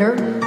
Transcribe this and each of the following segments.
under. Yeah.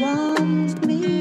Warms me.